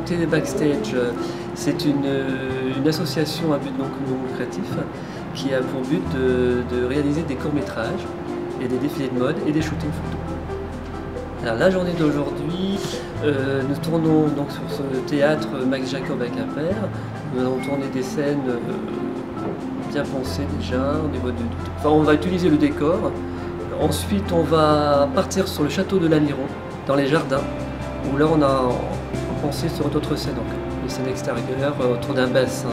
présenter Backstage. C'est une association à but non lucratif qui a pour but de réaliser des courts-métrages et des défilés de mode et des shootings photos. Alors la journée d'aujourd'hui, nous tournons donc sur ce théâtre Max Jacob à Quimper. Nous allons tourner des scènes bien pensées déjà. On va utiliser le décor. Ensuite, on va partir sur le château de Lanniron, dans les jardins, où là on a pensé sur d'autres scènes, donc les scènes extérieures autour d'un bassin,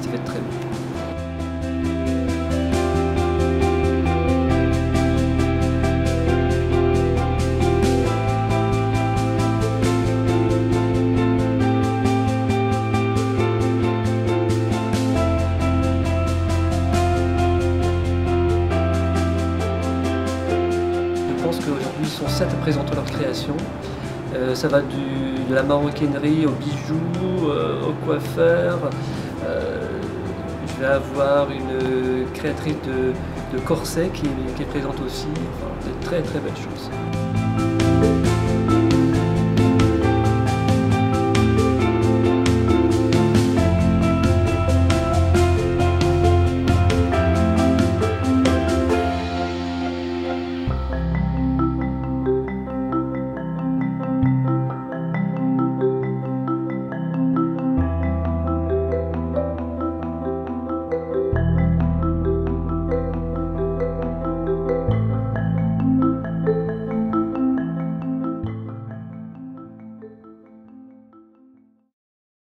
ça fait très beau. Aujourd'hui, ils sont 7 à présenter leur création. Ça va de la maroquinerie aux bijoux, aux coiffeurs. Je vais avoir une créatrice de corsets qui est présente aussi. Enfin, des très très belles choses.